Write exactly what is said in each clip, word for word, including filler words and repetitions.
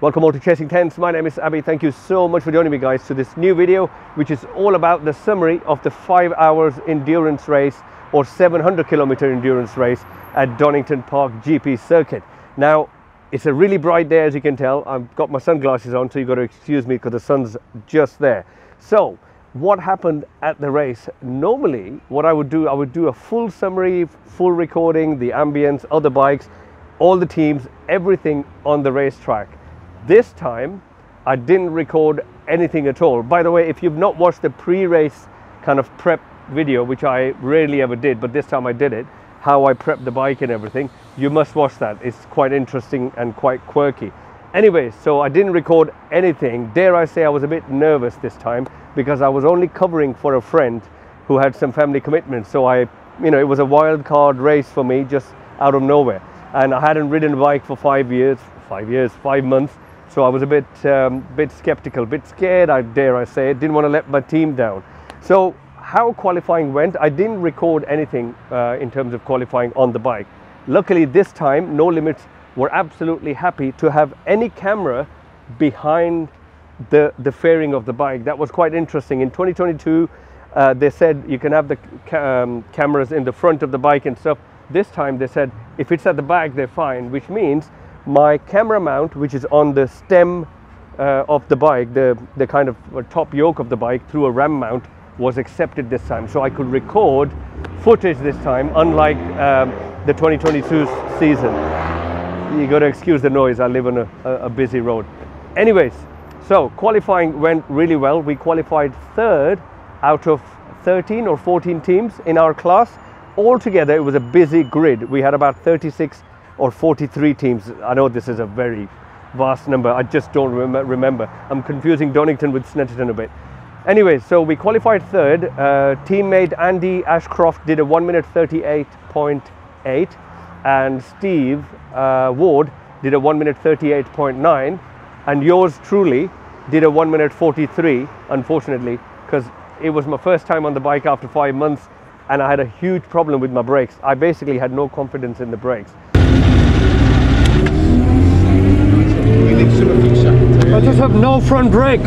Welcome all to Chasing Tenths. My name is Abby. Thank you so much for joining me, guys, to this new video, which is all about the summary of the five hours endurance race or seven hundred kilometer endurance race at Donington Park G P circuit. Now, it's a really bright day, as you can tell. I've got my sunglasses on, so you've got to excuse me because the sun's just there. So, what happened at the race? Normally, what I would do, I would do a full summary, full recording, the ambience, other bikes, all the teams, everything on the racetrack. This time, I didn't record anything at all. By the way, if you've not watched the pre-race kind of prep video, which I rarely ever did, but this time I did it, how I prepped the bike and everything, you must watch that. It's quite interesting and quite quirky. Anyway, so I didn't record anything. Dare I say I was a bit nervous this time because I was only covering for a friend who had some family commitments. So I, you know, it was a wild card race for me just out of nowhere. And I hadn't ridden a bike for five years, five years, five months. So I was a bit, um, bit skeptical, a bit scared, I dare I say. Didn't want to let my team down. So how qualifying went, I didn't record anything uh, in terms of qualifying on the bike. Luckily this time, No Limits were absolutely happy to have any camera behind the, the fairing of the bike. That was quite interesting. In twenty twenty-two, uh, they said you can have the ca um, cameras in the front of the bike and stuff. This time they said if it's at the back, they're fine, which means my camera mount, which is on the stem uh, of the bike, the, the kind of top yoke of the bike through a ram mount, was accepted this time. So I could record footage this time, unlike um, the twenty twenty-two season. You got to excuse the noise, I live on a, a busy road. Anyways, so qualifying went really well. We qualified third out of thirteen or fourteen teams in our class. Altogether, it was a busy grid. We had about thirty-six or forty-three teams. I know this is a very vast number. I just don't remember. I'm confusing Donington with Snetterton a bit. Anyway, so we qualified third. Uh, teammate Andy Ashcroft did a one minute thirty-eight point eight, and Steve uh, Ward did a one minute thirty-eight point nine, and yours truly did a one minute forty-three, unfortunately, because it was my first time on the bike after five months, and I had a huge problem with my brakes. I basically had no confidence in the brakes. I just have no front brake.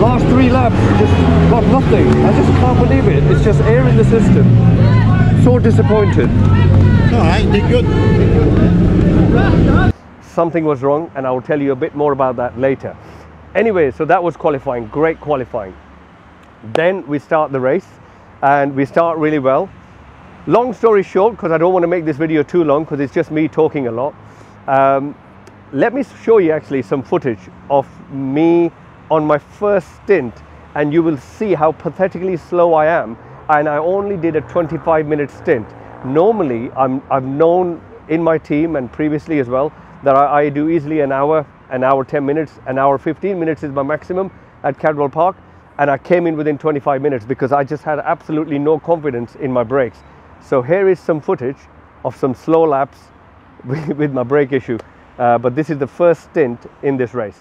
Last three laps, just got nothing. I just can't believe it. It's just air in the system. So disappointed. Alright, did good. Something was wrong, and I will tell you a bit more about that later. Anyway, so that was qualifying. Great qualifying. Then we start the race, and we start really well. Long story short, because I don't want to make this video too long, because it's just me talking a lot. Um, Let me show you actually some footage of me on my first stint, and you will see how pathetically slow I am. And I only did a twenty-five minute stint. Normally, I'm, I've known in my team and previously as well that I, I do easily an hour, an hour ten minutes, an hour fifteen minutes is my maximum at Cadwell Park. And I came in within twenty-five minutes because I just had absolutely no confidence in my brakes. So here is some footage of some slow laps with, with my brake issue. Uh, but this is the first stint in this race.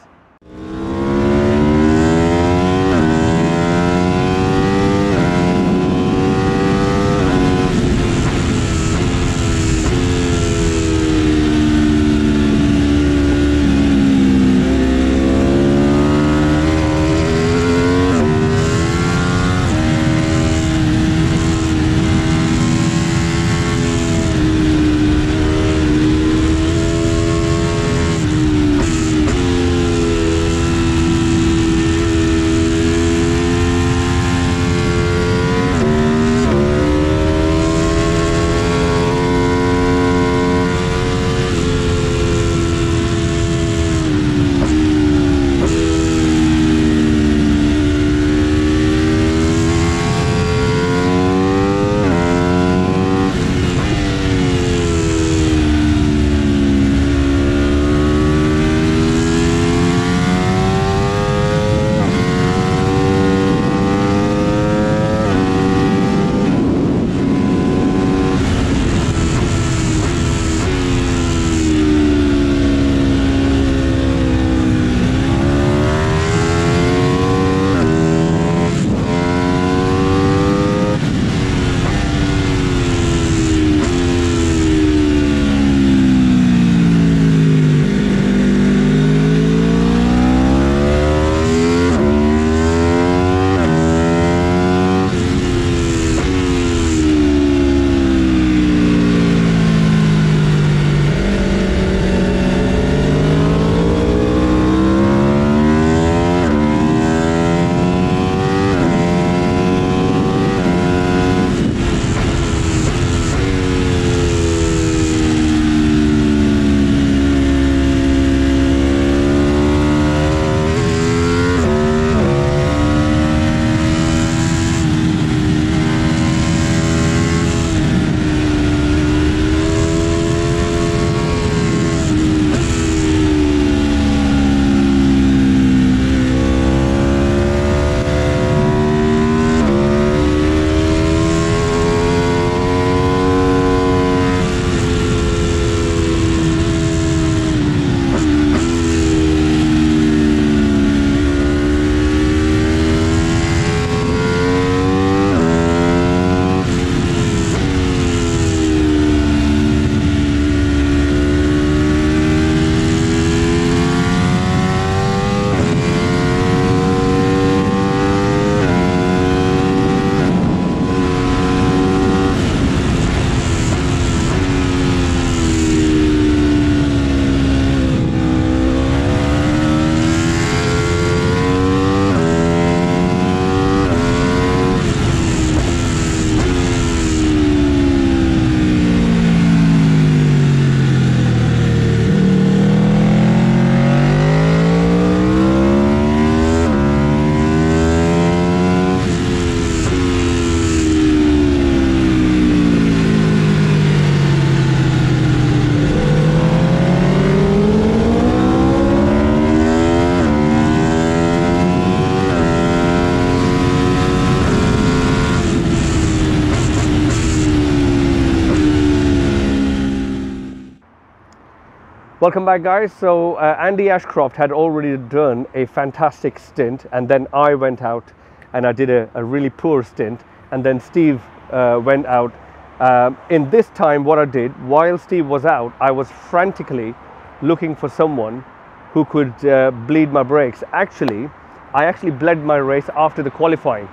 Welcome back, guys. So uh, Andy Ashcroft had already done a fantastic stint, and then I went out and I did a, a really poor stint, and then Steve uh, went out. Um, in this time, what I did, while Steve was out, I was frantically looking for someone who could uh, bleed my brakes. Actually, I actually bled my race after the qualifying.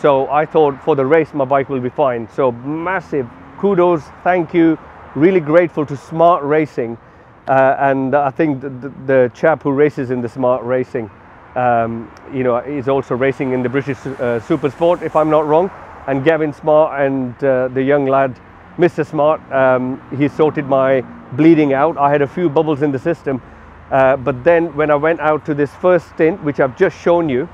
So I thought for the race, my bike will be fine. So massive kudos, thank you. Really grateful to Smart Racing. Uh, and I think the, the, the chap who races in the Smart Racing, um, you know, is also racing in the British uh, Supersport, if I'm not wrong. And Gavin Smart and uh, the young lad, Mister Smart, um, he sorted my bleeding out. I had a few bubbles in the system, uh, but then when I went out to this first stint, which I've just shown you,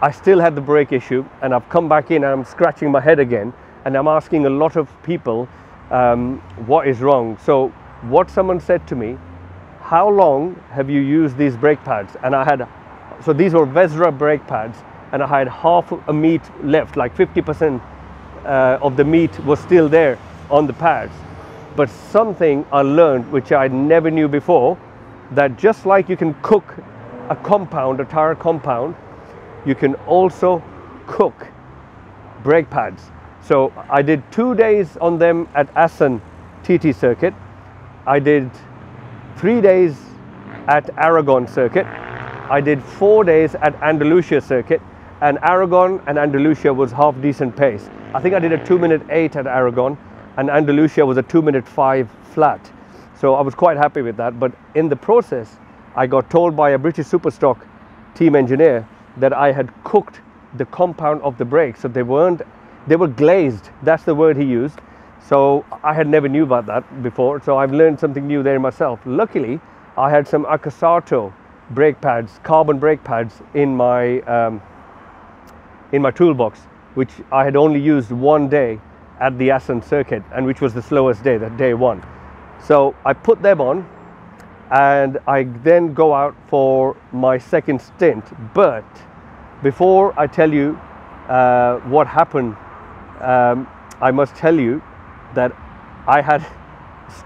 I still had the brake issue, and I've come back in and I'm scratching my head again, and I'm asking a lot of people um, what is wrong. So what someone said to me, how long have you used these brake pads? And I had, so these were Vesra brake pads, and I had half a meat left, like fifty percent uh, of the meat was still there on the pads. But something I learned, which I never knew before, that just like you can cook a compound, a tire compound, you can also cook brake pads. So I did two days on them at Assen T T Circuit. I did three days at Aragon Circuit. I did four days at Andalusia Circuit, and Aragon and Andalusia was half decent pace. I think I did a two minute eight at Aragon, and Andalusia was a two minute five flat. So I was quite happy with that, but in the process, I got told by a British Superstock team engineer that I had cooked the compound of the brakes, so they weren't, they were glazed, that's the word he used. So I had never knew about that before, so I've learned something new there myself. Luckily, I had some Accossato brake pads, carbon brake pads in my um, in my toolbox, which I had only used one day at the Assen circuit, and which was the slowest day, that day one. So I put them on, and I then go out for my second stint. But before I tell you uh, what happened, um, I must tell you that I had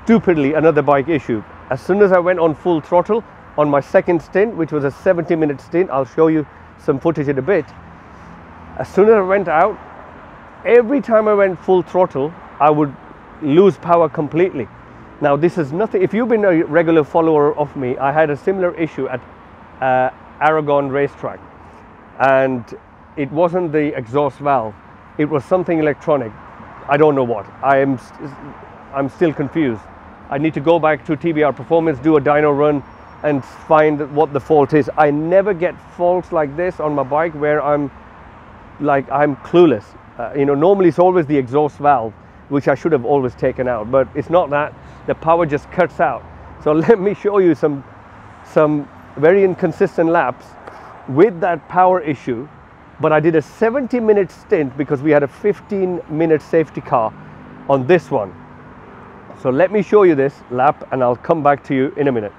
stupidly another bike issue. As soon as I went on full throttle on my second stint, which was a seventy minute stint, I'll show you some footage in a bit. As soon as I went out, every time I went full throttle, I would lose power completely. Now this is nothing, if you've been a regular follower of me, I had a similar issue at uh, Aragon racetrack, and it wasn't the exhaust valve, it was something electronic. I don't know what. I am st I'm still confused. I need to go back to T B R Performance, do a dyno run and find what the fault is. I never get faults like this on my bike where I'm like I'm clueless. Uh, you know, normally it's always the exhaust valve, which I should have always taken out, but it's not that. The power just cuts out. So let me show you some some very inconsistent laps with that power issue. But I did a seventy minute stint because we had a fifteen minute safety car on this one. So let me show you this lap and I'll come back to you in a minute.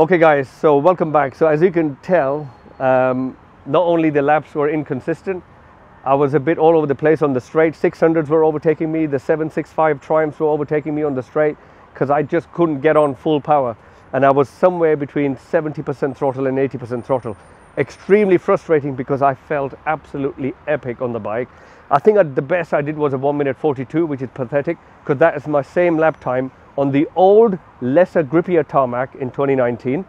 Okay guys, so welcome back. So as you can tell, um, not only the laps were inconsistent, I was a bit all over the place on the straight. six hundreds were overtaking me, the seven six five Triumphs were overtaking me on the straight because I just couldn't get on full power, and I was somewhere between seventy percent throttle and eighty percent throttle. Extremely frustrating because I felt absolutely epic on the bike. I think at the best I did was a one minute forty-two, which is pathetic because that is my same lap time on the old, lesser, grippier tarmac in twenty nineteen.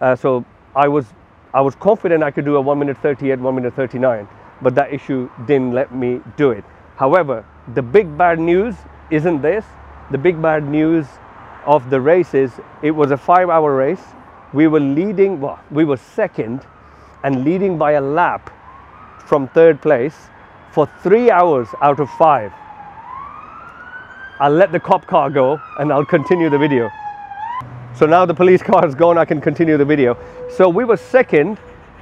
Uh, so I was I was confident I could do a one minute thirty-eight, one minute thirty-nine, but that issue didn't let me do it. However, the big bad news isn't this. The big bad news of the race is it was a five-hour race. We were leading, well, we were second and leading by a lap from third place for three hours out of five. I'll let the cop car go and I'll continue the video. So now the police car is gone, I can continue the video. So we were second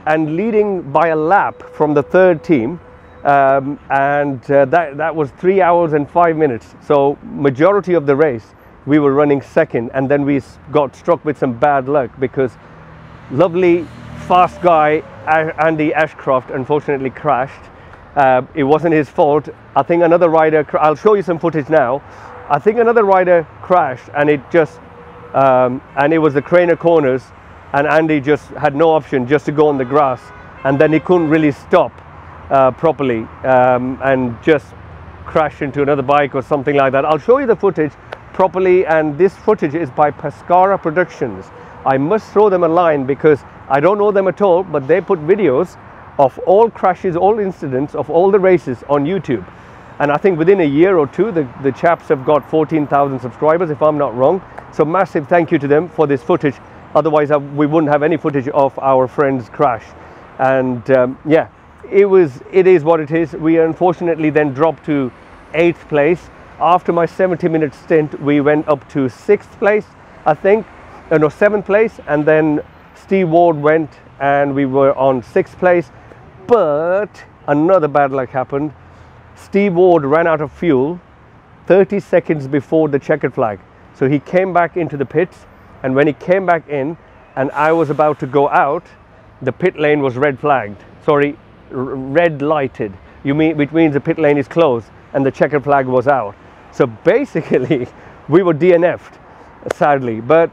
and leading by a lap from the third team, um, and uh, that, that was three hours and five minutes. So majority of the race we were running second, and then we got struck with some bad luck because lovely fast guy Andy Ashcroft unfortunately crashed. Uh, it wasn't his fault. I think another rider, I'll show you some footage now. I think another rider crashed, and it just, um, and it was the Craner Corners, and Andy just had no option just to go on the grass, and then he couldn't really stop uh, properly, um, and just crashed into another bike or something like that. I'll show you the footage properly, and this footage is by Pascara Productions. I must throw them a line because I don't know them at all, but they put videos of all crashes, all incidents, of all the races on YouTube. And I think within a year or two, the, the chaps have got fourteen thousand subscribers, if I'm not wrong. So massive thank you to them for this footage. Otherwise, I, we wouldn't have any footage of our friend's crash. And um, yeah, it was, it is what it is. We unfortunately then dropped to eighth place. After my seventy minute stint, we went up to sixth place, I think, uh, no, seventh place. And then Steve Ward went and we were on sixth place. But another bad luck happened. Steve Ward ran out of fuel thirty seconds before the checkered flag. So he came back into the pits, and when he came back in and I was about to go out, the pit lane was red flagged. Sorry, red lighted, you mean, which means the pit lane is closed and the checkered flag was out. So basically we were D N F'd, sadly, but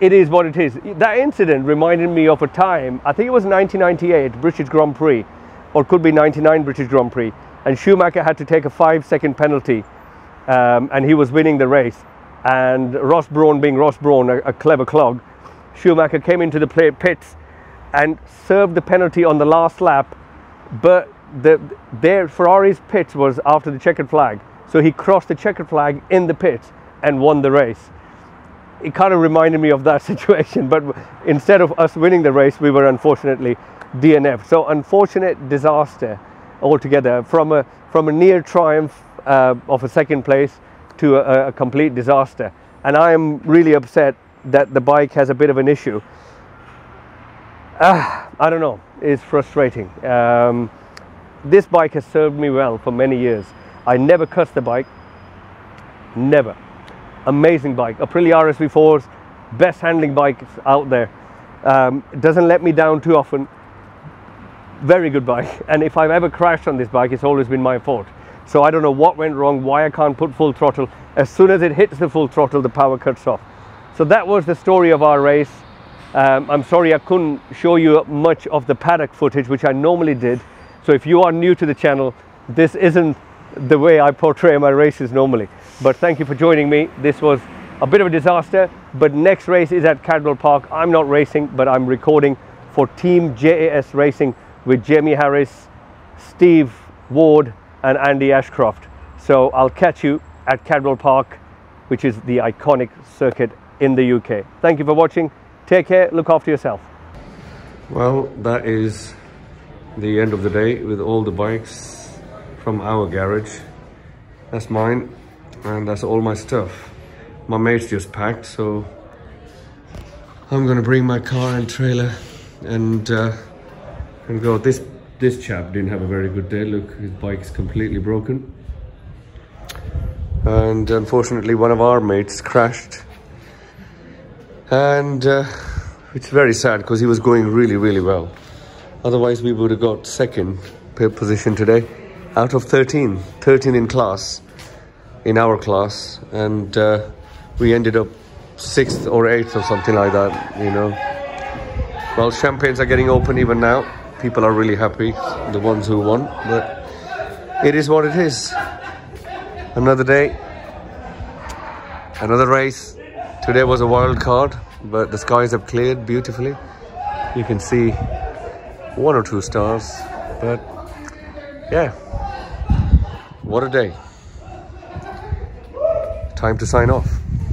it is what it is. That incident reminded me of a time, I think it was nineteen ninety-eight British Grand Prix, or could be ninety-nine British Grand Prix, and Schumacher had to take a five second penalty, um, and he was winning the race, and Ross Brawn, being Ross Brawn, a, a clever clog, Schumacher came into the pits and served the penalty on the last lap, but the, their Ferrari's pits was after the checkered flag, so he crossed the checkered flag in the pits and won the race. It kind of reminded me of that situation, but instead of us winning the race, we were unfortunately D N F. So unfortunate disaster altogether, from a from a near triumph uh, of a second place to a, a complete disaster. And I am really upset that the bike has a bit of an issue. Ah, I don't know, it's frustrating. Um, this bike has served me well for many years. I never cussed the bike, never. Amazing bike, Aprilia R S V fours, best handling bikes out there. Um, doesn't let me down too often. Very good bike, and if I've ever crashed on this bike, it's always been my fault. So I don't know what went wrong, why I can't put full throttle. As soon as it hits the full throttle, the power cuts off. So that was the story of our race. Um, I'm sorry I couldn't show you much of the paddock footage, which I normally did. So if you are new to the channel, this isn't the way I portray my races normally. But thank you for joining me. This was a bit of a disaster, but next race is at Cadwell Park. I'm not racing, but I'm recording for Team J A S Racing with Jamie Harris, Steve Ward and Andy Ashcroft. So I'll catch you at Cadwell Park, which is the iconic circuit in the U K. Thank you for watching. Take care, look after yourself. Well, that is the end of the day with all the bikes from our garage. That's mine, and that's all my stuff. My mate's just packed, so I'm gonna bring my car and trailer and uh, and go. This this chap didn't have a very good day. Look, his bike's completely broken, and unfortunately, one of our mates crashed, and uh, It's very sad because he was going really, really well. Otherwise, we would have got second position today out of thirteen, thirteen in class, in our class. And uh, we ended up sixth or eighth or something like that, you know. Well, champagnes are getting open even now. People are really happy, the ones who won. But it is what it is. Another day, another race. Today was a wild card, but the skies have cleared beautifully. You can see one or two stars, but yeah, what a day. Time to sign off.